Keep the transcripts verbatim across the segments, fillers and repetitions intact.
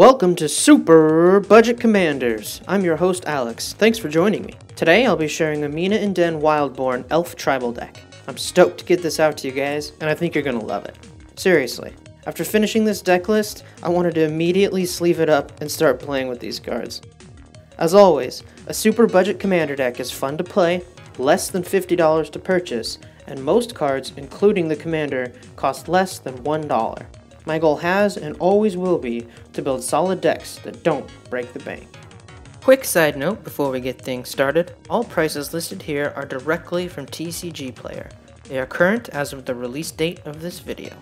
Welcome to Super Budget Commanders. I'm your host Alex. Thanks for joining me. Today I'll be sharing a Mina and Denn Wildborn Elf Tribal deck. I'm stoked to get this out to you guys, and I think you're gonna love it. Seriously. After finishing this deck list, I wanted to immediately sleeve it up and start playing with these cards. As always, a Super Budget Commander deck is fun to play, less than fifty dollars to purchase, and most cards, including the Commander, cost less than one dollar. My goal has and always will be to build solid decks that don't break the bank. Quick side note before we get things started, all prices listed here are directly from T C G Player. They are current as of the release date of this video.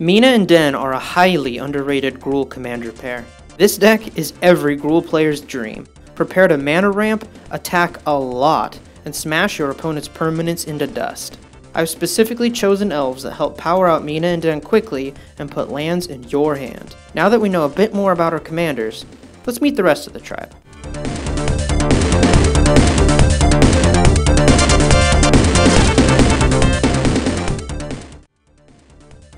Mina and Denn are a highly underrated Gruul commander pair. This deck is every Gruul player's dream. Prepare to mana ramp, attack a lot, and smash your opponent's permanents into dust. I've specifically chosen elves that help power out Mina and Denn quickly and put lands in your hand. Now that we know a bit more about our commanders, let's meet the rest of the tribe.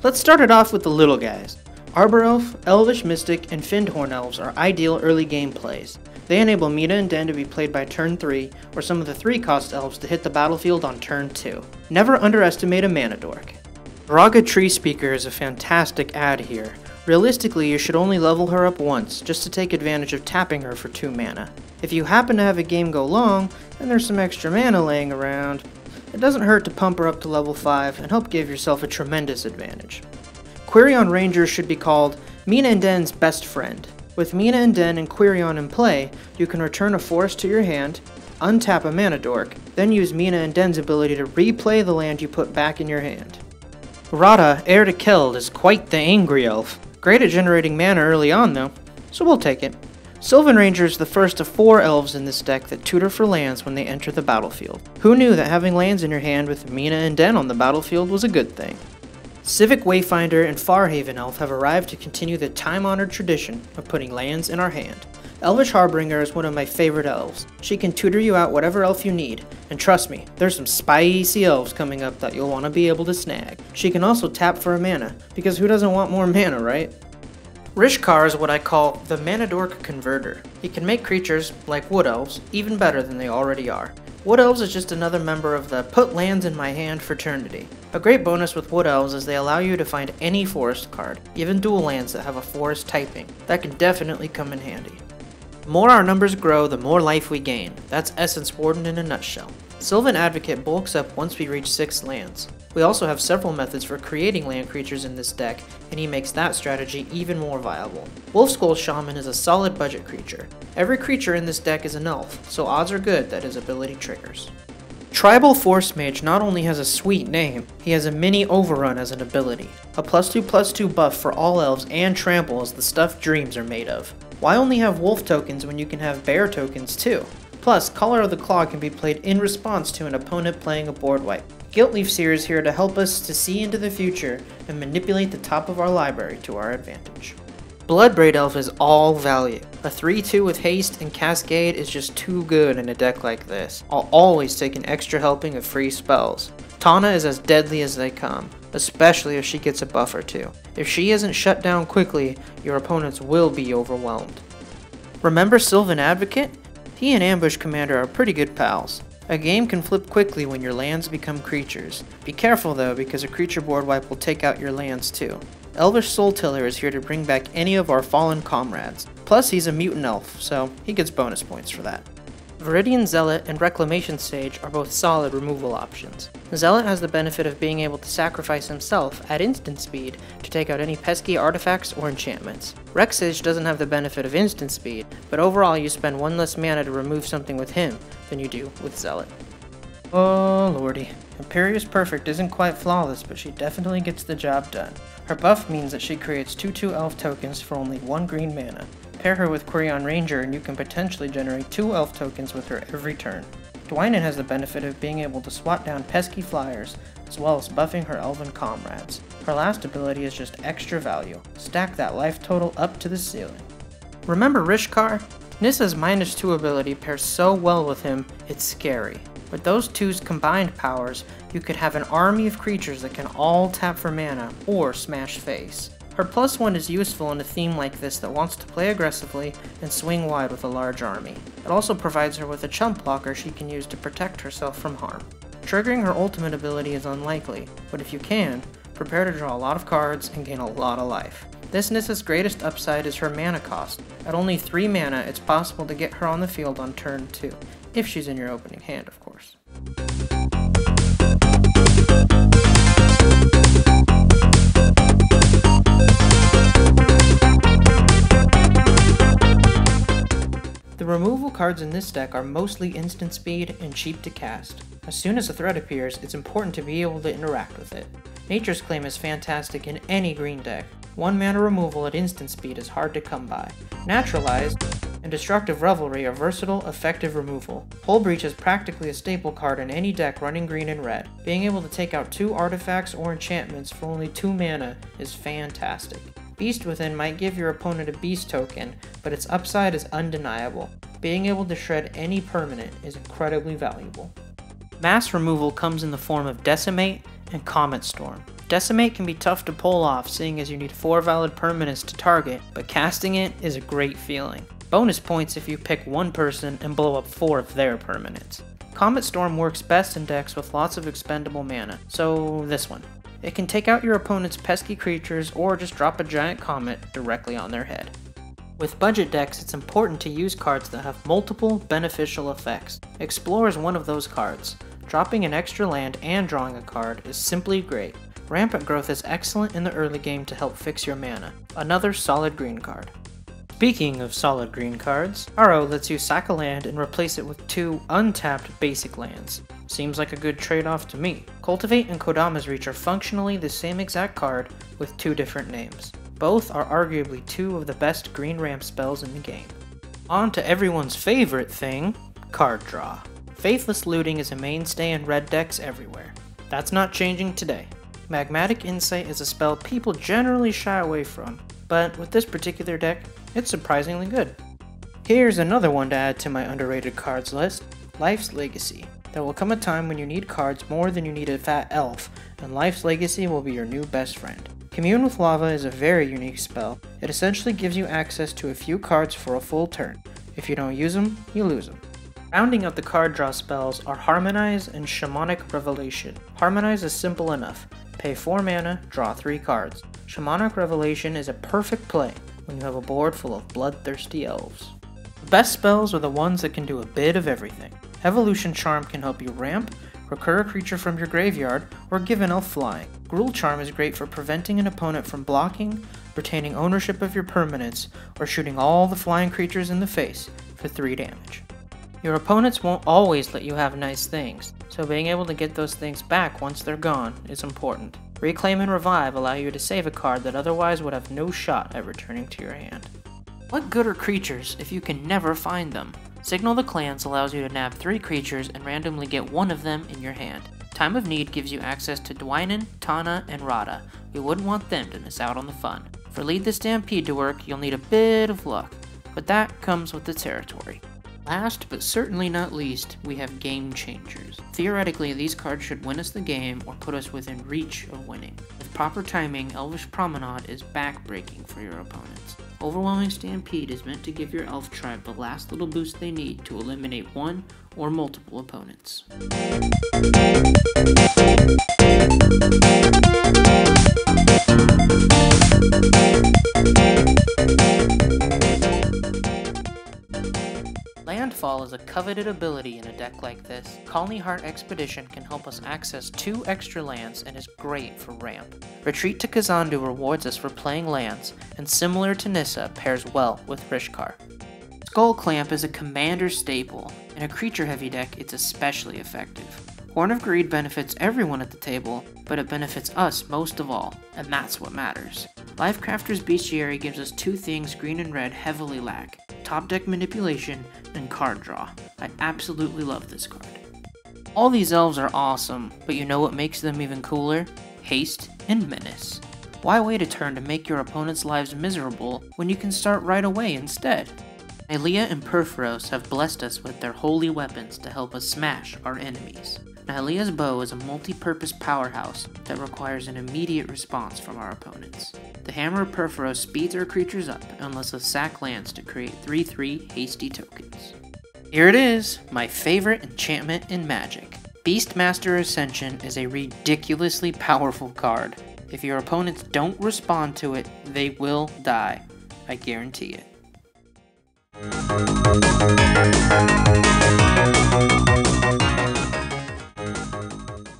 Let's start it off with the little guys. Arbor Elf, Elvish Mystic, and Findhorn Elves are ideal early game plays. They enable Mina and Denn to be played by turn three, or some of the three cost elves to hit the battlefield on turn two. Never underestimate a mana dork. Vraska Tree Speaker is a fantastic add here. Realistically, you should only level her up once, just to take advantage of tapping her for two mana. If you happen to have a game go long, and there's some extra mana laying around, it doesn't hurt to pump her up to level five and help give yourself a tremendous advantage. Quirion Ranger should be called Mina and Den's best friend. With Mina and Denn and Quirion in play, you can return a forest to your hand, untap a mana dork, then use Mina and Den's ability to replay the land you put back in your hand. Rada, heir to Keld, is quite the angry elf. Great at generating mana early on though, so we'll take it. Sylvan Ranger is the first of four elves in this deck that tutor for lands when they enter the battlefield. Who knew that having lands in your hand with Mina and Denn on the battlefield was a good thing? Civic Wayfinder and Farhaven Elf have arrived to continue the time-honored tradition of putting lands in our hand. Elvish Harbinger is one of my favorite elves. She can tutor you out whatever elf you need, and trust me, there's some spicy elves coming up that you'll want to be able to snag. She can also tap for a mana, because who doesn't want more mana, right? Rishkar is what I call the Mana Dork Converter. He can make creatures, like Wood Elves, even better than they already are. Wood Elves is just another member of the Put Lands in My Hand fraternity. A great bonus with Wood Elves is they allow you to find any forest card, even dual lands that have a forest typing. That can definitely come in handy. The more our numbers grow, the more life we gain. That's Essence Warden in a nutshell. Sylvan Advocate bulks up once we reach six lands. We also have several methods for creating land creatures in this deck, and he makes that strategy even more viable. Wolfskull Shaman is a solid budget creature. Every creature in this deck is an elf, so odds are good that his ability triggers. Tribal Force Mage not only has a sweet name, he has a mini overrun as an ability. A plus two plus two buff for all elves and trample is the stuff dreams are made of. Why only have wolf tokens when you can have bear tokens too? Plus, Caller of the Claw can be played in response to an opponent playing a board wipe. Guiltleaf Seer is here to help us to see into the future and manipulate the top of our library to our advantage. Bloodbraid Elf is all value. A three two with haste and cascade is just too good in a deck like this. I'll always take an extra helping of free spells. Tana is as deadly as they come, especially if she gets a buff or two. If she isn't shut down quickly, your opponents will be overwhelmed. Remember Sylvan Advocate? He and Ambush Commander are pretty good pals. A game can flip quickly when your lands become creatures. Be careful though, because a creature board wipe will take out your lands too. Elvish Soultiller is here to bring back any of our fallen comrades. Plus he's a mutant elf, so he gets bonus points for that. Viridian Zealot and Reclamation Sage are both solid removal options. Zealot has the benefit of being able to sacrifice himself at instant speed to take out any pesky artifacts or enchantments. Rex Sage doesn't have the benefit of instant speed, but overall you spend one less mana to remove something with him than you do with Zealot. Oh lordy. Imperious Perfect isn't quite flawless, but she definitely gets the job done. Her buff means that she creates two two elf tokens for only one green mana. Pair her with Quirion Ranger and you can potentially generate two elf tokens with her every turn. Dwinen has the benefit of being able to swat down pesky flyers, as well as buffing her elven comrades. Her last ability is just extra value. Stack that life total up to the ceiling. Remember Rishkar? Nissa's minus two ability pairs so well with him, it's scary. With those two's combined powers, you could have an army of creatures that can all tap for mana or smash face. Her plus one is useful in a theme like this that wants to play aggressively and swing wide with a large army. It also provides her with a chump blocker she can use to protect herself from harm. Triggering her ultimate ability is unlikely, but if you can, prepare to draw a lot of cards and gain a lot of life. This Nissa's greatest upside is her mana cost. At only three mana, it's possible to get her on the field on turn two, if she's in your opening hand, of course. The removal cards in this deck are mostly instant speed and cheap to cast. As soon as a threat appears, it's important to be able to interact with it. Nature's Claim is fantastic in any green deck. One mana removal at instant speed is hard to come by. Naturalize and Destructive Revelry are versatile, effective removal. Hull Breach is practically a staple card in any deck running green and red. Being able to take out two artifacts or enchantments for only two mana is fantastic. Beast Within might give your opponent a beast token, but its upside is undeniable. Being able to shred any permanent is incredibly valuable. Mass removal comes in the form of Decimate and Comet Storm. Decimate can be tough to pull off seeing as you need four valid permanents to target, but casting it is a great feeling. Bonus points if you pick one person and blow up four of their permanents. Comet Storm works best in decks with lots of expendable mana, so this one. It can take out your opponent's pesky creatures or just drop a giant comet directly on their head. With budget decks, it's important to use cards that have multiple beneficial effects. Explore is one of those cards. Dropping an extra land and drawing a card is simply great. Rampant Growth is excellent in the early game to help fix your mana. Another solid green card. Speaking of solid green cards, Aro lets you sack a land and replace it with two untapped basic lands. Seems like a good trade-off to me. Cultivate and Kodama's Reach are functionally the same exact card with two different names. Both are arguably two of the best green ramp spells in the game. On to everyone's favorite thing, card draw. Faithless Looting is a mainstay in red decks everywhere. That's not changing today. Magmatic Insight is a spell people generally shy away from, but with this particular deck, it's surprisingly good. Here's another one to add to my underrated cards list, Life's Legacy. There will come a time when you need cards more than you need a fat elf, and Life's Legacy will be your new best friend. Commune with Lava is a very unique spell. It essentially gives you access to a few cards for a full turn. If you don't use them, you lose them. Rounding out the card draw spells are Harmonize and Shamanic Revelation. Harmonize is simple enough. Pay four mana, draw three cards. Shamanic Revelation is a perfect play when you have a board full of bloodthirsty elves. The best spells are the ones that can do a bit of everything. Evolution Charm can help you ramp, recur a creature from your graveyard, or give an elf flying. Gruul Charm is great for preventing an opponent from blocking, retaining ownership of your permanents, or shooting all the flying creatures in the face for three damage. Your opponents won't always let you have nice things, so being able to get those things back once they're gone is important. Reclaim and Revive allow you to save a card that otherwise would have no shot at returning to your hand. What good are creatures if you can never find them? Signal the Clans allows you to nab three creatures and randomly get one of them in your hand. Time of Need gives you access to Dwinen, Tana, and Rada. We wouldn't want them to miss out on the fun. For Lead the Stampede to work, you'll need a bit of luck, but that comes with the territory. Last, but certainly not least, we have Game Changers. Theoretically, these cards should win us the game or put us within reach of winning. With proper timing, Elvish Promenade is backbreaking for your opponents. Overwhelming Stampede is meant to give your elf tribe the last little boost they need to eliminate one or multiple opponents. Landfall is a coveted ability in a deck like this. Colony Heart Expedition can help us access two extra lands and is great for ramp. Retreat to Kazandu rewards us for playing lands, and similar to Nissa, pairs well with Rishkar. Skull Clamp is a commander staple. In a creature-heavy deck, it's especially effective. Horn of Greed benefits everyone at the table, but it benefits us most of all, and that's what matters. Lifecrafter's Bestiary gives us two things green and red heavily lack, top deck manipulation and card draw. I absolutely love this card. All these elves are awesome, but you know what makes them even cooler? Haste and Menace. Why wait a turn to make your opponent's lives miserable when you can start right away instead? Nylea and Perforos have blessed us with their holy weapons to help us smash our enemies. Nylea's bow is a multi-purpose powerhouse that requires an immediate response from our opponents. The Hammer of Perforos speeds our creatures up unless a sack lands to create three three hasty tokens. Here it is, my favorite enchantment in Magic. Beastmaster Ascension is a ridiculously powerful card. If your opponents don't respond to it, they will die. I guarantee it.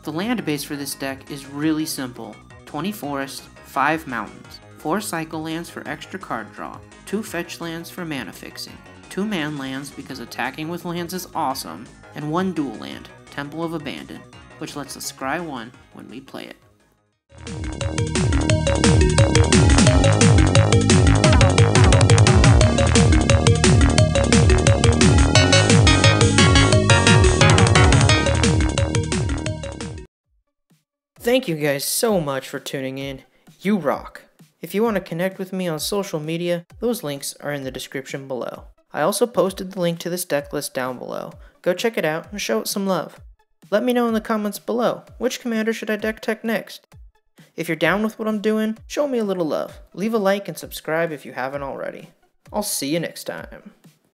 The land base for this deck is really simple. twenty forests, five mountains, four cycle lands for extra card draw, two fetch lands for mana fixing, two man lands because attacking with lands is awesome, and one dual land, Temple of Abandon, which lets us scry one when we play it. Thank you guys so much for tuning in. You rock. If you want to connect with me on social media, those links are in the description below. I also posted the link to this deck list down below. Go check it out and show it some love. Let me know in the comments below, which commander should I deck tech next? If you're down with what I'm doing, show me a little love. Leave a like and subscribe if you haven't already. I'll see you next time.